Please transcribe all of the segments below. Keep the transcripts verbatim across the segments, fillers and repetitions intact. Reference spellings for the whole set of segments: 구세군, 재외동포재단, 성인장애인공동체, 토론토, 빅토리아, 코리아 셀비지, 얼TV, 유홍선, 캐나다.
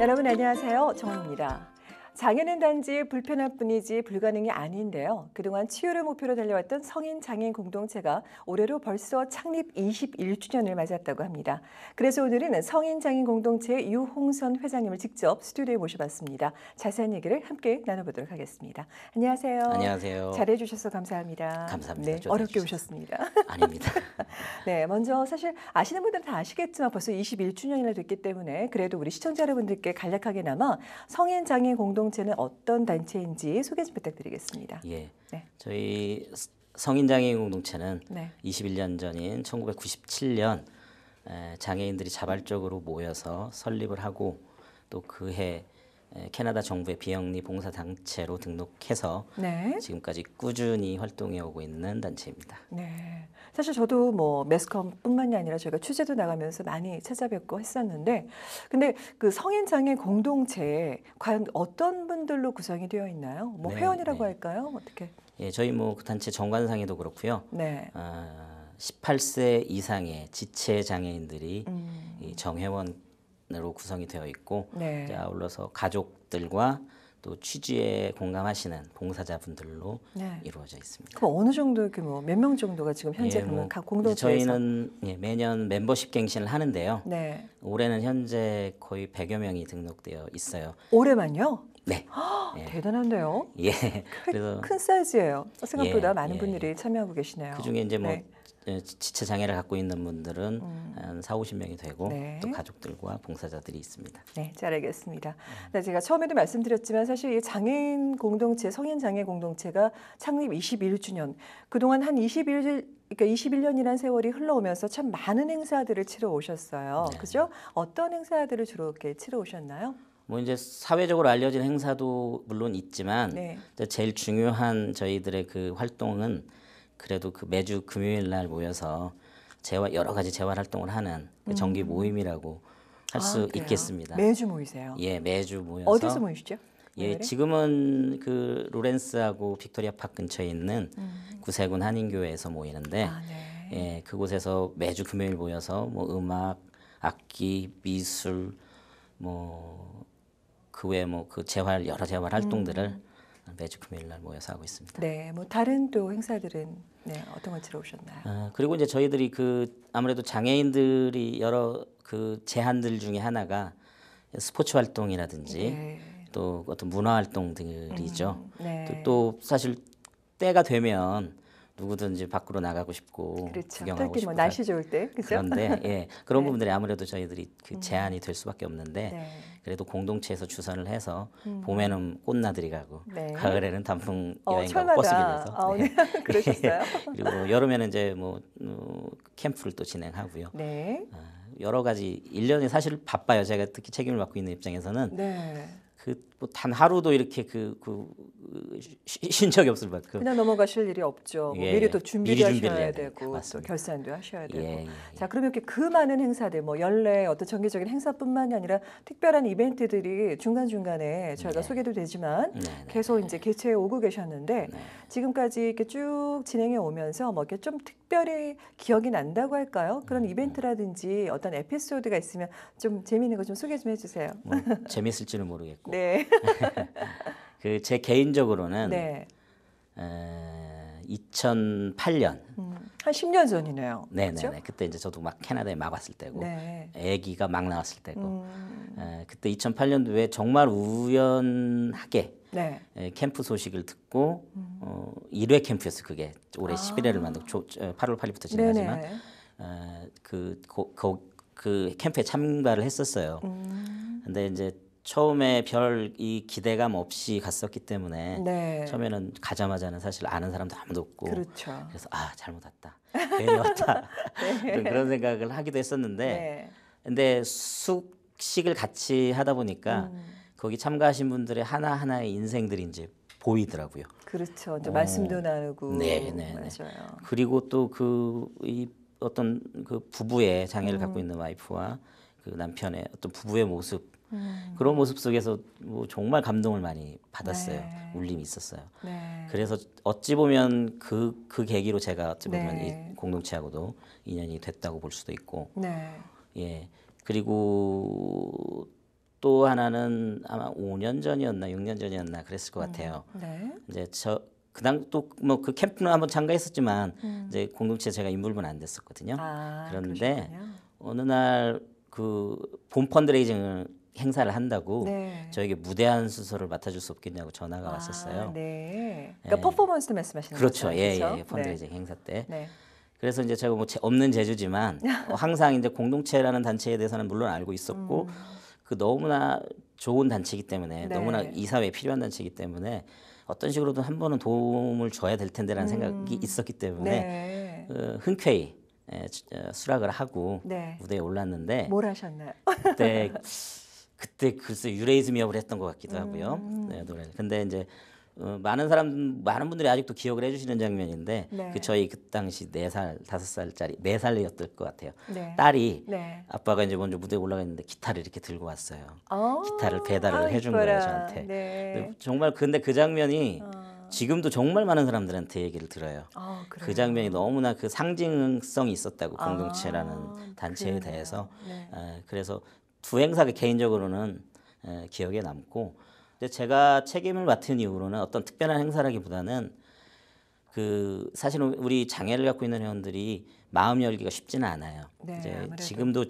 여러분 안녕하세요. 정입니다. 장애는 단지 불편할 뿐이지 불가능이 아닌데요. 그동안 치유를 목표로 달려왔던 성인장애인공동체가 올해로 벌써 창립 이십일 주년을 맞았다고 합니다. 그래서 오늘은 성인장애인공동체의 유홍선 회장님을 직접 스튜디오에 모셔봤습니다. 자세한 얘기를 함께 나눠보도록 하겠습니다. 안녕하세요. 안녕하세요. 잘해주셔서 감사합니다. 감사합니다. 네, 어렵게 오셨습니다. 아닙니다. 네, 먼저 사실 아시는 분들은 다 아시겠지만 벌써 이십일 주년이나 됐기 때문에 그래도 우리 시청자 여러분들께 간략하게나마 성인장애인공동체 는 어떤 단체인지 소개 좀 부탁드리겠습니다. 예, 네. 저희 성인장애인공동체는 네. 이십일 년 전인 천구백구십칠 년 장애인들이 자발적으로 모여서 설립을 하고 또 그해 캐나다 정부의 비영리 봉사단체로 등록해서 네. 지금까지 꾸준히 활동해오고 있는 단체입니다. 네, 사실 저도 뭐 매스컴뿐만이 아니라 저희가 취재도 나가면서 많이 찾아뵙고 했었는데, 근데 그 성인장애 공동체 과연 어떤 분들로 구성이 되어 있나요? 뭐 네, 회원이라고 네. 할까요? 어떻게? 예, 저희 뭐 그 단체 정관상에도 그렇고요. 네. 어, 십팔 세 이상의 지체 장애인들이 음. 이 정회원 으로 구성이 되어 있고 네. 이제 아울러서 가족들과 또 취지에 공감하시는 봉사자분들로 네. 이루어져 있습니다. 그럼 어느 정도 규모, 몇 명 정도가 지금 현재 예, 뭐, 공동체에서? 저희는 예, 매년 멤버십 갱신을 하는데요. 네. 올해는 현재 거의 백여 명이 등록되어 있어요. 올해만요? 네. 허, 예. 대단한데요. 예. 그래서 큰 사이즈예요. 생각보다 예, 많은 예, 분들이 참여하고 계시네요. 그중에 이제 뭐 네. 지체 장애를 갖고 있는 분들은 음. 한 사오십 명이 되고 네. 또 가족들과 봉사자들이 있습니다. 네, 잘 알겠습니다. 네, 제가 처음에도 말씀드렸지만 사실 이 장애인 공동체, 성인 장애 공동체가 창립 이십일 주년, 그동안 한 이십일, 그러니까 이십일 년이라는 세월이 흘러오면서 참 많은 행사들을 치러 오셨어요. 네. 그죠? 어떤 행사들을 주로 이렇게 치러 오셨나요? 뭐 이제 사회적으로 알려진 행사도 물론 있지만 네. 제일 중요한 저희들의 그 활동은 그래도 그 매주 금요일 날 모여서 재활 여러 가지 재활 활동을 하는 그 정기 모임이라고 할 수 아, 있겠습니다. 매주 모이세요? 예, 매주 모여서. 어디서 모이시죠? 예, 지금은 그 로렌스하고 빅토리아 파크 근처에 있는 음. 구세군 한인교회에서 모이는데 아, 네. 예, 그곳에서 매주 금요일 모여서 뭐 음악, 악기, 미술 뭐 그 외에 뭐 그 재활 여러 재활 활동들을 음. 매주 금요일 날 모여서 하고 있습니다. 네, 뭐 다른 또 행사들은 네, 어떤 걸 치러 오셨나요? 아, 그리고 이제 저희들이 그 아무래도 장애인들이 여러 그 제한들 중에 하나가 스포츠 활동이라든지 네. 또 어떤 문화 활동들이죠. 음, 네. 또, 또 사실 때가 되면 누구든지 밖으로 나가고 싶고 그렇죠. 구경하고 싶고 뭐 날씨 좋을 때 그렇죠? 그런데 예, 그런 네. 부분들이 아무래도 저희들이 그 제한이 될 수밖에 없는데 네. 그래도 공동체에서 주선을 해서 음. 봄에는 꽃나들이 가고 네. 가을에는 단풍 여행 가고 어, 버스 빌려서 아, 네. 네. 그러셨어요? 그리고 여름에는 이제 뭐 캠프를 또 진행하고요. 네. 여러 가지 일 년에 사실 바빠요. 제가 특히 책임을 맡고 있는 입장에서는 네. 그 뭐 단 하루도 이렇게 그, 그 쉰 적이 없을 만큼 그냥 넘어가실 일이 없죠. 예, 뭐 미리 또 준비를 미리 하셔야 되고 맞습니다. 또 결산도 하셔야 되고 예, 예, 예. 자, 그러면 이렇게 그 많은 행사들 뭐 연례 어떤 정기적인 행사뿐만이 아니라 특별한 이벤트들이 중간중간에 저희가 네. 소개도 되지만 네, 네, 계속 네. 이제 개최해 오고 계셨는데 네. 지금까지 이렇게 쭉 진행해 오면서 뭐 이렇게 좀 특별히 기억이 난다고 할까요? 그런 음, 이벤트라든지 어떤 에피소드가 있으면 좀 재미있는 거 좀 소개 좀 해주세요. 뭐, 재미있을지는 모르겠고 네. 그 제 개인적으로는 네. 에, 이천팔 년 음, 한 십 년 전이네요. 네네네. 그렇죠? 그때 이제 저도 막 캐나다에 막 왔을 때고 네. 아기가 막 나왔을 때고 음. 에, 그때 이천팔 년도에 정말 우연하게 네. 에, 캠프 소식을 듣고 음. 어, 일 회 캠프였어요. 그게 올해 아. 십일 회를 만들고 조, 팔월 팔 일부터 진행하지만 에, 그, 고, 고, 그 캠프에 참가를 했었어요. 음. 근데 이제 처음에 별 이 기대감 없이 갔었기 때문에 네. 처음에는 가자마자는 사실 아는 사람도 아무도 없고 그렇죠. 그래서 아 잘못 왔다 괜히 왔다 네. 그런 생각을 하기도 했었는데 네. 근데 숙식을 같이 하다 보니까 음. 거기 참가하신 분들의 하나 하나의 인생들이 이제 보이더라고요. 그렇죠. 이제 어, 말씀도 나누고 네, 네, 맞아요. 네. 그리고 또 그 이 어떤 그 부부의 장애를 음. 갖고 있는 와이프와 그 남편의 어떤 부부의 모습. 음. 그런 모습 속에서 뭐 정말 감동을 많이 받았어요. 네. 울림이 있었어요. 네. 그래서 어찌 보면 그, 그 계기로 제가 어찌 보면 네. 이 공동체하고도 인연이 됐다고 볼 수도 있고, 네. 예. 그리고 또 하나는 아마 오 년 전이었나 육 년 전이었나 그랬을 것 같아요. 음, 네. 이제 저 그당 또 뭐 그 캠프는 한번 참가했었지만 음. 이제 공동체 제가 인물은 안 됐었거든요. 아, 그런데 그러시군요. 어느 날 그 본 펀드레이징을 행사를 한다고 네. 저에게 무대한 순서를 맡아줄 수 없겠냐고 전화가 아, 왔었어요. 네. 그러니까 예. 퍼포먼스 말씀하시는 그렇죠. 거죠? 예, 그렇죠. 예, 예. 펀드레이징 네. 행사 때. 네. 그래서 이제 제가 뭐 없는 재주지만 항상 이제 공동체라는 단체에 대해서는 물론 알고 있었고. 음. 그 너무나 좋은 단체이기 때문에 네. 너무나 이 사회에 필요한 단체이기 때문에 어떤 식으로든 한 번은 도움을 줘야 될 텐데라는 음. 생각이 있었기 때문에 네. 어, 흔쾌히 에, 수락을 하고 네. 무대에 올랐는데 뭘 하셨나요? 그때, 그때 글쎄 유레이즘이업을 했던 것 같기도 하고요. 음. 네, 노래를. 근데 이제 어, 많은 사람, 많은 분들이 아직도 기억을 해주시는 장면인데 네. 그 저희 그 당시 네 살, 다섯 살짜리 네 살이었을 것 같아요. 네. 딸이 네. 아빠가 이제 먼저 무대에 올라갔는데 기타를 이렇게 들고 왔어요. 오, 기타를 배달을 아이쿠라. 해준 거예요 저한테. 네. 근데 정말 근데 그 장면이 어. 지금도 정말 많은 사람들한테 얘기를 들어요. 어, 그 장면이 너무나 그 상징성이 있었다고 아, 공동체라는 단체에 그래요. 대해서 네. 에, 그래서 두 행사가 개인적으로는 에, 기억에 남고. 근데 제가 책임을 맡은 이후로는 어떤 특별한 행사라기보다는 그 사실은 우리 장애를 갖고 있는 회원들이 마음 열기가 쉽지는 않아요. 네, 이제 아무래도. 지금도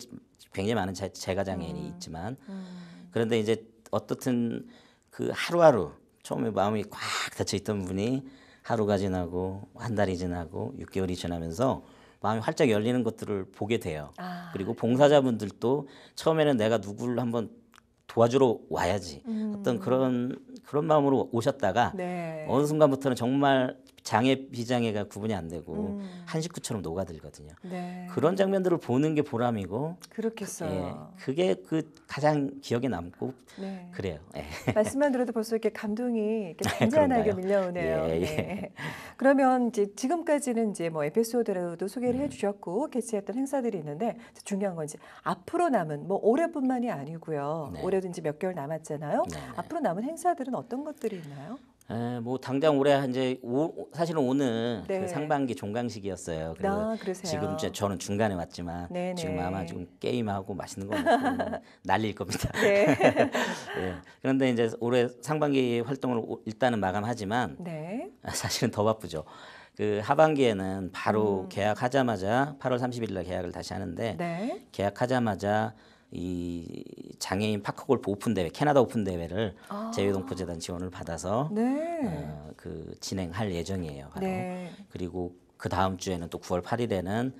굉장히 많은 자, 제가 장애인이 음, 있지만 음. 그런데 이제 어떻든 그 하루하루 처음에 마음이 꽉 닫혀 있던 분이 하루가 지나고 한 달이 지나고 육 개월이 지나면서 마음이 활짝 열리는 것들을 보게 돼요. 아. 그리고 봉사자분들도 처음에는 내가 누구를 한번 도와주러 와야지 음. 어떤 그런 그런 마음으로 오셨다가 네. 어느 순간부터는 정말 장애 비장애가 구분이 안 되고 음. 한 식구처럼 녹아들거든요. 네. 그런 장면들을 보는 게 보람이고 그렇겠어요. 예, 그게 그 가장 기억에 남고 네. 그래요. 예. 말씀만 들어도 벌써 이렇게 감동이 이렇게 잔잔하게 밀려오네요. 예, 예. 네. 그러면 이제 지금까지는 이제 뭐 에피소드라도 소개를 음. 해주셨고 개최했던 행사들이 있는데 중요한 건 이제 앞으로 남은 뭐 올해뿐만이 아니고요. 네. 올해도 이제 몇 개월 남았잖아요. 네, 네. 앞으로 남은 행사들은 어떤 것들이 있나요? 에, 뭐 당장 올해 이제 오, 사실은 오늘 네. 그 상반기 종강식이었어요. 그래서 아, 지금 저는 중간에 왔지만 네네. 지금 아마 지금 게임하고 맛있는 거 먹고 난리일 겁니다. 네. 네. 그런데 이제 올해 상반기 활동을 일단은 마감하지만 네. 사실은 더 바쁘죠. 그 하반기에는 바로 음. 계약하자마자 팔월 삼십일 날 계약을 다시 하는데 네. 계약하자마자 이 장애인 파크골프 오픈 대회, 캐나다 오픈 대회를 아. 재외동포재단 지원을 받아서 네. 어, 그 진행할 예정이에요. 바로. 네. 그리고 그 다음 주에는 또 구월 팔일에는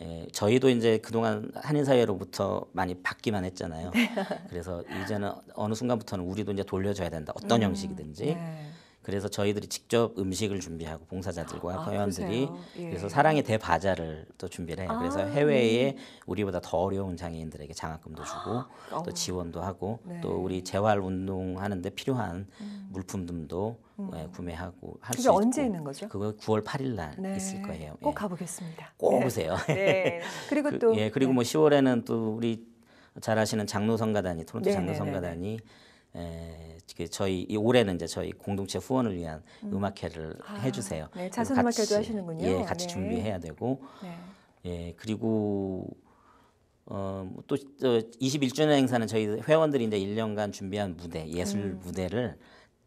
에, 저희도 이제 그동안 한인 사회로부터 많이 받기만 했잖아요. 네. 그래서 이제는 어느 순간부터는 우리도 이제 돌려줘야 된다. 어떤 음, 형식이든지. 네. 그래서 저희들이 직접 음식을 준비하고 봉사자들과 아, 회원들이 예. 그래서 사랑의 대바자를 또 준비를 해요. 아, 그래서 해외에 네. 우리보다 더 어려운 장애인들에게 장학금도 주고 아, 또 지원도 하고 네. 또 우리 재활운동 하는데 필요한 음. 물품들도 음. 예, 구매하고 할 수 있고. 그게 언제 있는 거죠? 그거 구월 팔일 날 네. 있을 거예요. 꼭 예. 가보겠습니다. 꼭 네. 오세요. 네. 그리고 또 그, 예, 그리고 네. 뭐 시월에는 또 우리 잘 아시는 장로성가단이 토론토 네, 장로성가단이 네, 네, 네. 에, 저희 이 올해는 이제 저희 공동체 후원을 위한 음. 음악회를 아, 해주세요. 네, 자선 음악회도 하시는군요. 예, 같이 네. 준비해야 되고, 네. 예, 그리고 어, 또 이십일 주년 행사는 저희 회원들이 이제 일 년간 준비한 무대, 예술 음. 무대를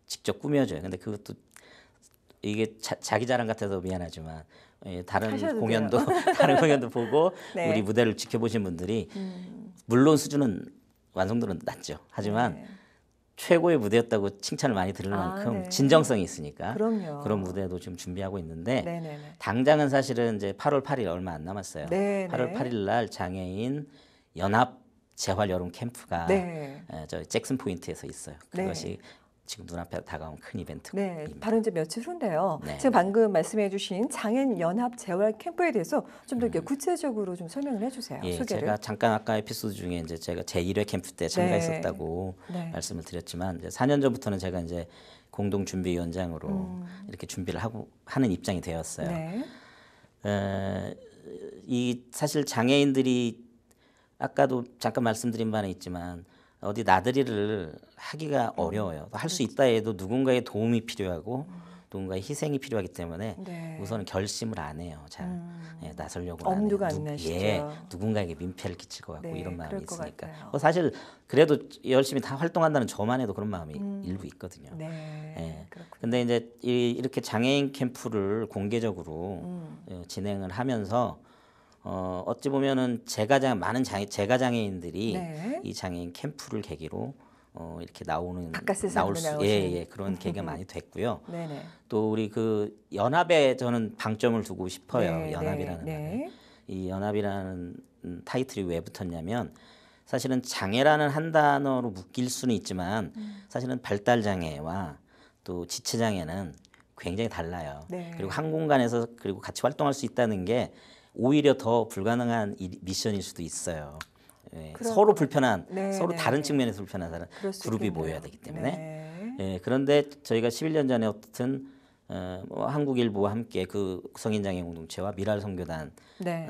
직접 꾸며줘요. 근데 그것도 이게 자, 자기 자랑 같아서 미안하지만. 예, 다른 공연도 다른 공연도 보고 네. 우리 무대를 지켜보신 분들이 음. 물론 수준은 완성도는 낮죠. 하지만 네. 최고의 무대였다고 칭찬을 많이 들을 아, 만큼 네. 진정성이 있으니까 그럼요. 그런 무대도 지금 준비하고 있는데 네네네. 당장은 사실은 이제 팔월 팔일 얼마 안 남았어요. 네네. 팔월 팔일 날 장애인 연합 재활 여름 캠프가 네. 저희 잭슨 포인트에서 있어요. 그것이 네. 지금 눈앞에 다가온 큰 이벤트고 네, 바로 이제 며칠 후인데요. 네. 지금 방금 말씀해주신 장애인 연합 재활 캠프에 대해서 좀 더 음. 구체적으로 좀 설명을 해주세요. 예, 소개를. 제가 잠깐 아까 에피소드 중에 이제 제가 제 일 회 캠프 때 참가했었다고 네. 네. 말씀을 드렸지만 이제 사 년 전부터는 제가 이제 공동 준비위원장으로 음. 이렇게 준비를 하고 하는 입장이 되었어요. 네. 에, 이 사실 장애인들이 아까도 잠깐 말씀드린 바는 있지만. 어디 나들이를 하기가 어려워요. 할 수 있다 해도 누군가의 도움이 필요하고 누군가의 희생이 필요하기 때문에 네. 우선은 결심을 안 해요. 잘 음. 예, 나서려고 하는 엄두가 안 나시죠. 예, 누군가에게 민폐를 끼칠 것 같고 네, 이런 마음이 있으니까. 어, 사실 그래도 열심히 다 활동한다는 저만 해도 그런 마음이 음. 일부 있거든요. 네. 예. 근데 이제 이, 이렇게 장애인 캠프를 공개적으로 음. 예, 진행을 하면서 어, 어찌 보면은 제가 장 많은 장애 제가 장애인들이 네. 이 장애인 캠프를 계기로 어, 이렇게 나오는 나올 수, 예, 예, 그런 계기가 많이 됐고요. 네네. 또 우리 그 연합에 저는 방점을 두고 싶어요. 네, 연합이라는 네. 이 연합이라는 타이틀이 왜 붙었냐면 사실은 장애라는 한 단어로 묶일 수는 있지만 사실은 발달 장애와 또 지체 장애는 굉장히 달라요. 네. 그리고 한 공간에서 그리고 같이 활동할 수 있다는 게 오히려 더 불가능한 일, 미션일 수도 있어요. 예, 서로 불편한, 네, 서로 네, 다른 네. 측면에서 불편한 사람 그룹이 있겠네요. 모여야 되기 때문에 네. 예, 그런데 저희가 십일 년 전에 어쨌든 어, 뭐 한국일보와 함께 그 성인장애인공동체와 미랄선교단이 네.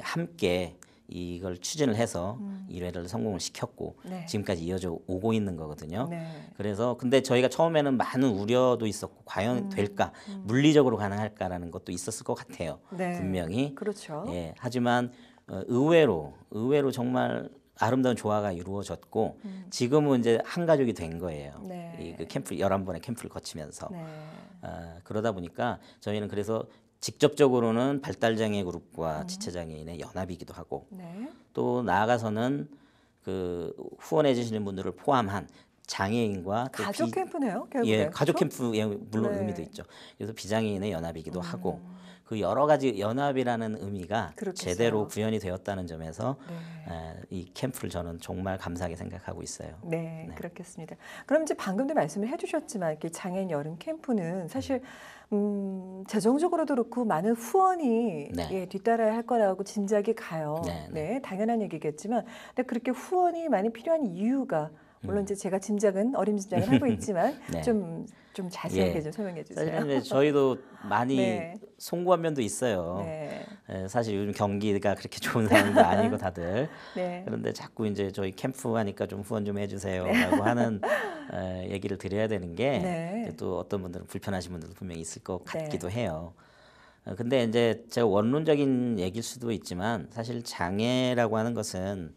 함께 이걸 추진을 해서 음. 일회를 성공을 시켰고 네. 지금까지 이어져 오고 있는 거거든요. 네. 그래서 근데 저희가 처음에는 많은 우려도 있었고 과연 음. 될까 음. 물리적으로 가능할까라는 것도 있었을 것 같아요. 네. 분명히 그렇죠. 예, 하지만 의외로 의외로 정말 아름다운 조화가 이루어졌고 음. 지금은 이제 한 가족이 된 거예요. 네. 이 그 캠프 열한 번의 캠프를 거치면서 네. 아, 그러다 보니까 저희는 그래서 직접적으로는 발달장애 그룹과 음. 지체장애인의 연합이기도 하고 네. 또 나아가서는 그 후원해 주시는 분들을 포함한 장애인과 가족 비... 캠프네요. 결국에. 예, 가족 캠프 예, 물론 네. 의미도 있죠. 그래서 비장애인의 연합이기도 음. 하고. 그 여러 가지 연합이라는 의미가 그렇겠어요. 제대로 구현이 되었다는 점에서 네. 이 캠프를 저는 정말 감사하게 생각하고 있어요. 네, 네. 그렇겠습니다. 그럼 이제 방금도 말씀을 해주셨지만 이렇게 장애인 여름 캠프는 사실 음, 재정적으로도 그렇고 많은 후원이 네. 예, 뒤따라야 할 거라고 짐작이 가요. 네, 네. 네, 당연한 얘기겠지만 근데 그렇게 후원이 많이 필요한 이유가 물론 이제 제가 짐작은 어림짐작을 하고 있지만 좀 좀 네. 자세하게 예. 좀 설명해 주세요. 사실 저희도 많이 네. 송구한 면도 있어요. 네. 사실 요즘 경기가 그렇게 좋은 상황도 아니고 다들 네. 그런데 자꾸 이제 저희 캠프 하니까 좀 후원 좀 해주세요라고 네. 하는 에, 얘기를 드려야 되는 게 네. 또 어떤 분들은 불편하신 분들도 분명히 있을 것 같기도 네. 해요. 근데 이제 제가 원론적인 얘기일 수도 있지만 사실 장애라고 하는 것은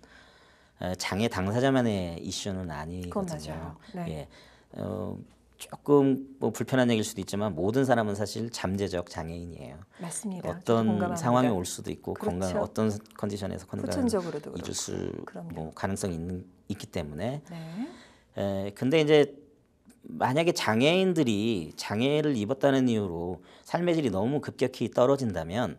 장애 당사자만의 이슈는 아니거든요. 네. 예. 어, 조금 뭐 불편한 얘기일 수도 있지만 모든 사람은 사실 잠재적 장애인이에요. 맞습니다. 어떤 상황이 올 수도 있고 그렇죠. 건강 어떤 컨디션에서 건강을 잊을 수 뭐 가능성이 있는, 있기 때문에. 네. 에, 근데 이제 만약에 장애인들이 장애를 입었다는 이유로 삶의 질이 너무 급격히 떨어진다면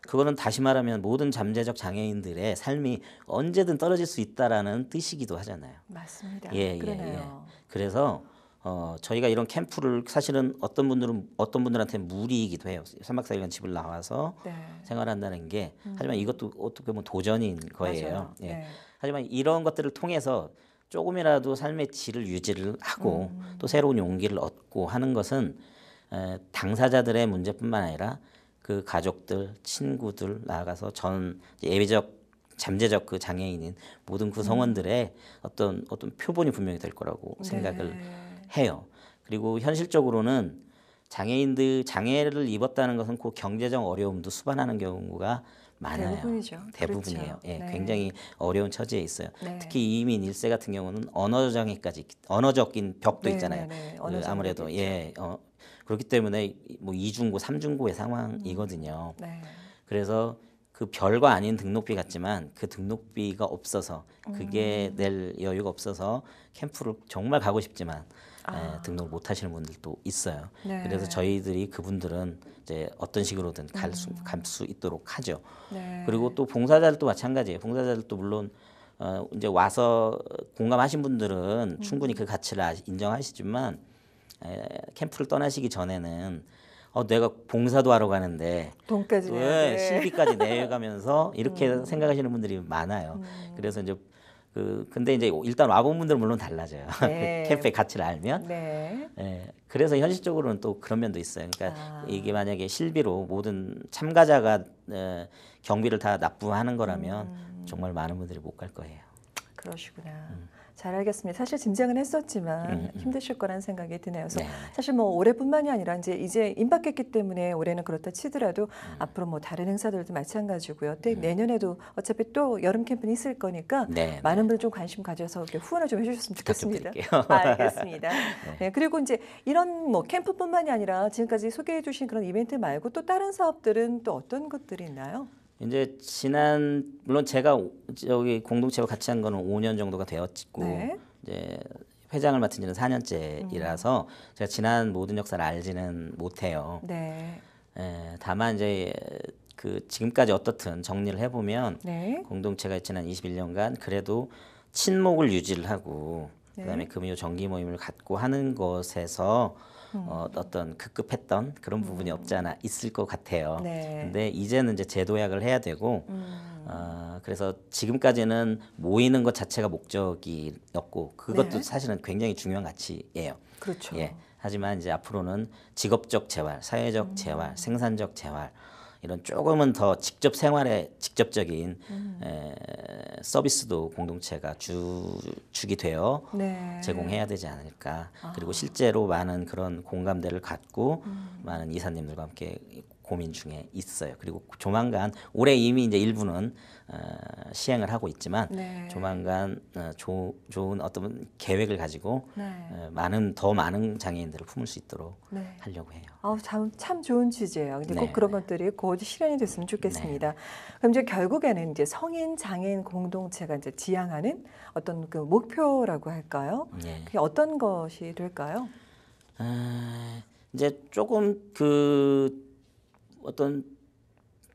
그거는 다시 말하면 모든 잠재적 장애인들의 삶이 언제든 떨어질 수 있다라는 뜻이기도 하잖아요. 맞습니다. 예, 그러네요. 예, 예. 그래서 어, 저희가 이런 캠프를 사실은 어떤 분들은 어떤 분들한테는 무리이기도 해요. 삼 박 사 일간 집을 나와서 네. 생활한다는 게 음. 하지만 이것도 어떻게 보면 도전인 거예요. 예. 네. 하지만 이런 것들을 통해서 조금이라도 삶의 질을 유지를 하고 음. 또 새로운 용기를 얻고 하는 것은 에, 당사자들의 문제뿐만 아니라 그 가족들, 친구들 나아가서 전 예외적, 잠재적 그 장애인인 모든 구성원들의 어떤 어떤 표본이 분명히 될 거라고 네. 생각을 해요. 그리고 현실적으로는 장애인들 장애를 입었다는 것은 그 경제적 어려움도 수반하는 경우가 많아요. 대부분이죠. 대부분이에요. 그렇죠. 예, 네. 굉장히 어려운 처지에 있어요. 네. 특히 이민 일 세 같은 경우는 언어 장애까지 언어적인 벽도 네, 있잖아요. 네, 네. 그 아무래도 예. 어, 그렇기 때문에 뭐 이중고, 삼중고의 상황이거든요. 음. 네. 그래서 그 별거 아닌 등록비 같지만 그 등록비가 없어서 그게 음. 낼 여유가 없어서 캠프를 정말 가고 싶지만 아. 에, 등록을 못 하시는 분들도 있어요. 네. 그래서 저희들이 그분들은 이제 어떤 식으로든 갈 수, 갈 수 있도록 하죠. 네. 그리고 또 봉사자들도 마찬가지예요. 봉사자들도 물론 어, 이제 와서 공감하신 분들은 음. 충분히 그 가치를 아, 인정하시지만 에, 캠프를 떠나시기 전에는 어, 내가 봉사도 하러 가는데 돈까지 네, 실비까지 내가면서 이렇게 음. 생각하시는 분들이 많아요. 음. 그래서 이제 그 근데 이제 일단 와본 분들은 물론 달라져요. 네. 캠프의 가치를 알면. 네. 네. 그래서 현실적으로는 또 그런 면도 있어요. 그러니까 아. 이게 만약에 실비로 모든 참가자가 에, 경비를 다 납부하는 거라면 음. 정말 많은 분들이 못 갈 거예요. 그러시구나. 음. 잘 알겠습니다. 사실 짐작은 했었지만 음, 음. 힘드실 거란 생각이 드네요. 그래서 네. 사실 뭐 올해뿐만이 아니라 이제 이제 임박했기 때문에 올해는 그렇다 치더라도 음. 앞으로 뭐 다른 행사들도 마찬가지고요. 또 음. 내년에도 어차피 또 여름 캠프는 있을 거니까 네, 많은 분들 좀 관심 가져서 이렇게 후원을 좀 해주셨으면 좋겠습니다. 알겠습니다. 네. 네, 그리고 이제 이런 뭐 캠프뿐만이 아니라 지금까지 소개해주신 그런 이벤트 말고 또 다른 사업들은 또 어떤 것들이 있나요? 이제 지난 물론 제가 여기 공동체와 같이 한 거는 오 년 정도가 되었고 네. 이제 회장을 맡은 지는 사 년째이라서 음. 제가 지난 모든 역사를 알지는 못해요. 네. 에, 다만 이제 그 지금까지 어떻든 정리를 해보면 네. 공동체가 지난 이십일 년간 그래도 친목을 유지를 하고 네. 그다음에 금요 정기 모임을 갖고 하는 것에서 음. 어, 어떤 급급했던 그런 부분이 없지 않아 있을 것 같아요. 네. 근데 이제는 이제 재도약을 해야 되고 음. 어, 그래서 지금까지는 모이는 것 자체가 목적이었고 그것도 네. 사실은 굉장히 중요한 가치예요. 그렇죠. 예. 하지만 이제 앞으로는 직업적 재활, 사회적 재활, 음. 생산적 재활 이런 조금은 더 직접 생활에 직접적인 음. 에, 서비스도 공동체가 주, 축이 되어 네. 제공해야 되지 않을까. 아. 그리고 실제로 많은 그런 공감대를 갖고 음. 많은 이사님들과 함께 고민 중에 있어요. 그리고 조만간 올해 이미 이제 일부는 어, 시행을 하고 있지만 네. 조만간 어, 조, 좋은 어떤 계획을 가지고 네. 어, 많은 더 많은 장애인들을 품을 수 있도록 네. 하려고 해요. 아우 참, 참 좋은 취지예요. 근데 네. 꼭 그런 것들이 곧 실현이 됐으면 좋겠습니다. 네. 그럼 이제 결국에는 이제 성인 장애인 공동체가 이제 지향하는 어떤 그 목표라고 할까요? 네. 그게 어떤 것이 될까요? 아, 이제 조금 그 어떤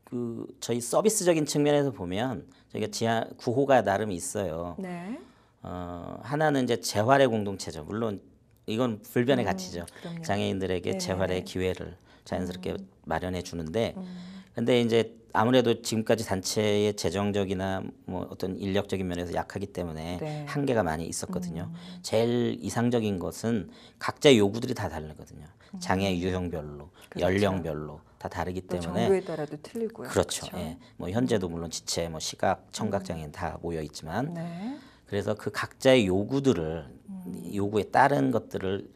그 저희 서비스적인 측면에서 보면 저희가 지향 구호가 나름 있어요. 네. 어, 하나는 이제 재활의 공동체죠. 물론 이건 불변의 음, 가치죠. 그럼요. 장애인들에게 네네. 재활의 기회를 자연스럽게 음. 마련해 주는데, 음. 근데 이제 아무래도 지금까지 단체의 재정적이나 뭐 어떤 인력적인 면에서 약하기 때문에 네. 한계가 많이 있었거든요. 음. 제일 이상적인 것은 각자의 요구들이 다 다르거든요. 음. 장애 유형별로, 그렇죠. 연령별로. 다 다르기 때문에 정도에 따라도 틀리고요. 그렇죠. 그렇죠. 예. 뭐 현재도 물론 지체, 뭐 시각, 청각 장애인 다 모여 있지만 네. 그래서 그 각자의 요구들을 음. 요구에 따른 것들을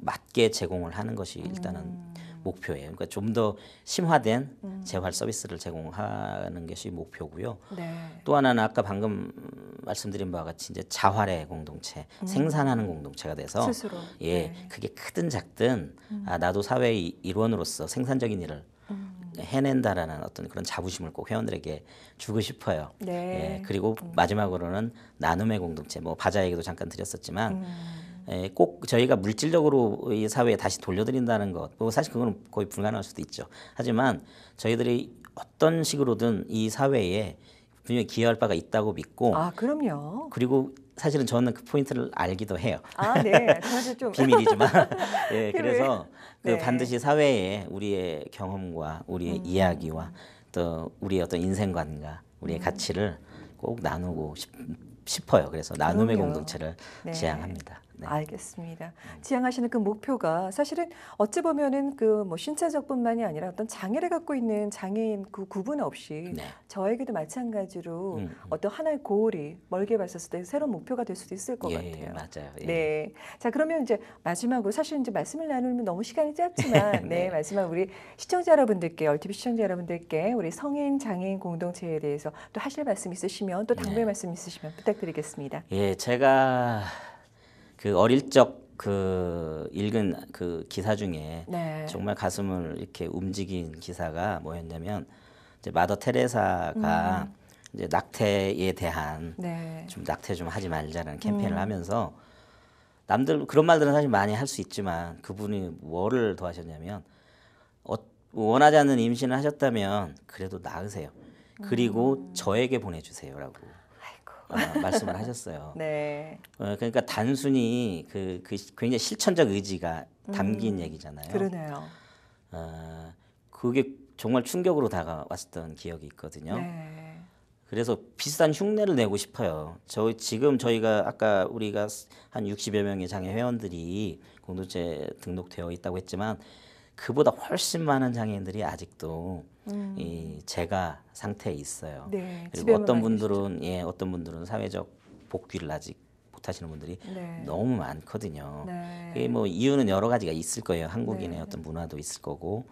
맞게 제공을 하는 것이 일단은 음. 목표예요. 그러니까 좀 더 심화된 음. 재활 서비스를 제공하는 것이 목표고요. 네. 또 하나는 아까 방금 말씀드린 바와 같이 이제 자활의 공동체, 음. 생산하는 공동체가 돼서 스스로. 예, 네. 그게 크든 작든 음. 아, 나도 사회의 일원으로서 생산적인 일을 음. 해낸다라는 어떤 그런 자부심을 꼭 회원들에게 주고 싶어요. 네. 예, 그리고 음. 마지막으로는 나눔의 공동체, 뭐 바자 얘기도 잠깐 드렸었지만 음. 꼭 저희가 물질적으로 이 사회에 다시 돌려드린다는 것, 뭐 사실 그건 거의 불가능할 수도 있죠. 하지만 저희들이 어떤 식으로든 이 사회에 분명히 기여할 바가 있다고 믿고. 아, 그럼요. 그리고 사실은 저는 그 포인트를 알기도 해요. 아, 네. 사실 좀 비밀이지만. 예, 그래서 네. 그 반드시 사회에 우리의 경험과 우리의 음. 이야기와 또 우리의 어떤 인생관과 우리의 음. 가치를 꼭 나누고 싶. 싶어요. 그래서 나눔의 그럼요. 공동체를 네. 지향합니다. 네. 알겠습니다. 지향하시는 그 목표가 사실은 어찌 보면은 그 뭐 신체적뿐만이 아니라 어떤 장애를 갖고 있는 장애인 그 구분 없이 네. 저에게도 마찬가지로 음, 음. 어떤 하나의 고울이 멀게 봤었을 때 새로운 목표가 될 수도 있을 것 예, 같아요. 맞아요. 예. 네. 자 그러면 이제 마지막으로 사실 이제 말씀을 나누면 너무 시간이 짧지만 네. 네 마지막 우리 시청자 여러분들께 얼티비 시청자 여러분들께 우리 성인 장애인 공동체에 대해서 또 하실 말씀 있으시면 또 당부의 네. 말씀 있으시면 부탁드립니다. 드리겠습니다. 예, 제가 그 어릴 적 그 읽은 그 기사 중에 네. 정말 가슴을 이렇게 움직인 기사가 뭐였냐면 이제 마더 테레사가 음. 이제 낙태에 대한 네. 좀 낙태 좀 하지 말자라는 캠페인을 음. 하면서 남들 그런 말들은 사실 많이 할 수 있지만 그분이 뭐를 더 하셨냐면 어, 원하지 않는 임신을 하셨다면 그래도 낳으세요. 그리고 음. 저에게 보내주세요라고. 아, 말씀을 하셨어요. 네. 어, 그러니까 단순히 그, 그 굉장히 실천적 의지가 담긴 음, 얘기잖아요. 그러네요. 어, 그게 정말 충격으로 다가왔던 기억이 있거든요. 네. 그래서 비슷한 흉내를 내고 싶어요. 저 지금 저희가 아까 우리가 한 육십여 명의 장애 회원들이 공동체 등록되어 있다고 했지만 그보다 훨씬 많은 장애인들이 아직도 음. 이 재가 상태에 있어요. 네, 그리고 어떤 분들은 계시죠. 예, 어떤 분들은 사회적 복귀를 아직 못하시는 분들이 네. 너무 많거든요. 네. 그게 뭐 이유는 여러 가지가 있을 거예요. 한국인의 네. 어떤 문화도 있을 거고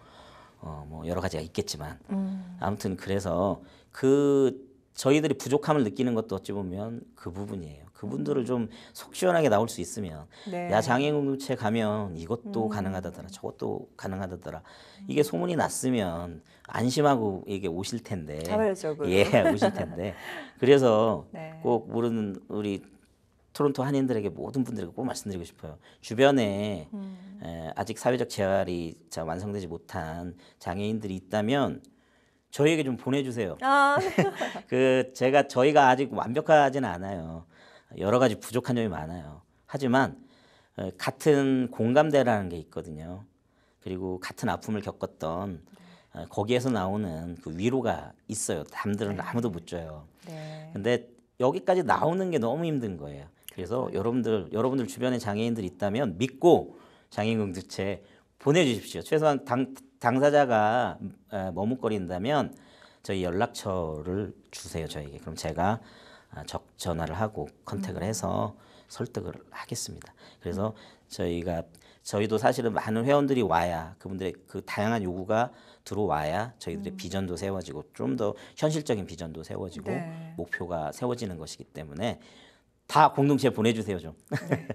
어 뭐 여러 가지가 있겠지만 음. 아무튼 그래서 그 저희들이 부족함을 느끼는 것도 어찌 보면 그 부분이에요. 그분들을 좀 속 시원하게 나올 수 있으면 네. 야 장애인 공동체 가면 이것도 음. 가능하다더라 저것도 가능하다더라 이게 소문이 났으면 안심하고 이게 오실 텐데 자발적으로 예 오실 텐데 그래서 네. 꼭 모르는 우리 토론토 한인들에게 모든 분들에게 꼭 말씀드리고 싶어요. 주변에 음. 에, 아직 사회적 재활이 완성되지 못한 장애인들이 있다면 저희에게 좀 보내주세요. 아. 그 제가 저희가 아직 완벽하지는 않아요. 여러 가지 부족한 점이 많아요. 하지만 같은 공감대라는 게 있거든요. 그리고 같은 아픔을 겪었던 거기에서 나오는 그 위로가 있어요. 남들은 네. 아무도 못 줘요. 네. 근데 여기까지 나오는 게 너무 힘든 거예요. 그래서 여러분들 여러분들 주변에 장애인들이 있다면 믿고 장애인 공동체 보내주십시오. 최소한 당, 당사자가 머뭇거린다면 저희 연락처를 주세요. 저에게. 그럼 제가 적 전화를 하고 컨택을 해서 설득을 하겠습니다. 그래서 저희가 저희도 사실은 많은 회원들이 와야 그분들의 그 다양한 요구가 들어와야 저희들의 음. 비전도 세워지고 좀 더 현실적인 비전도 세워지고 네. 목표가 세워지는 것이기 때문에 다 공동체에 보내주세요 좀. 네.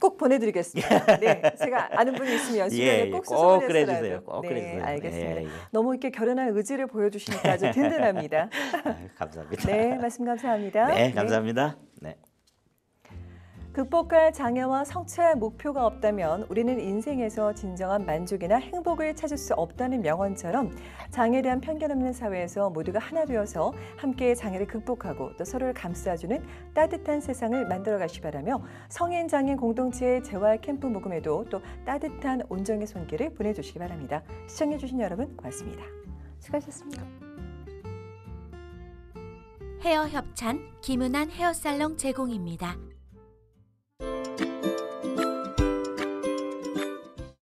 꼭 보내드리겠습니다. 네, 제가 아는 분이 있으면 주변에 예, 꼭 수소문했으라도. 꼭 그래주세요. 꼭 네, 그래주세요. 알겠습니다. 예, 예. 너무 이렇게 결연한 의지를 보여주시니까 아주 든든합니다. 아유, 감사합니다. 네, 말씀 감사합니다. 네, 감사합니다. 네. 네. 극복할 장애와 성취할 목표가 없다면 우리는 인생에서 진정한 만족이나 행복을 찾을 수 없다는 명언처럼 장애에 대한 편견 없는 사회에서 모두가 하나 되어서 함께 장애를 극복하고 또 서로를 감싸주는 따뜻한 세상을 만들어 가시기 바라며 성인 장애인 공동체의 재활 캠프 모금에도 또 따뜻한 온정의 손길을 보내주시기 바랍니다. 시청해 주신 여러분 고맙습니다. 수고하셨습니다. 헤어 협찬 김은한 헤어살롱 제공입니다.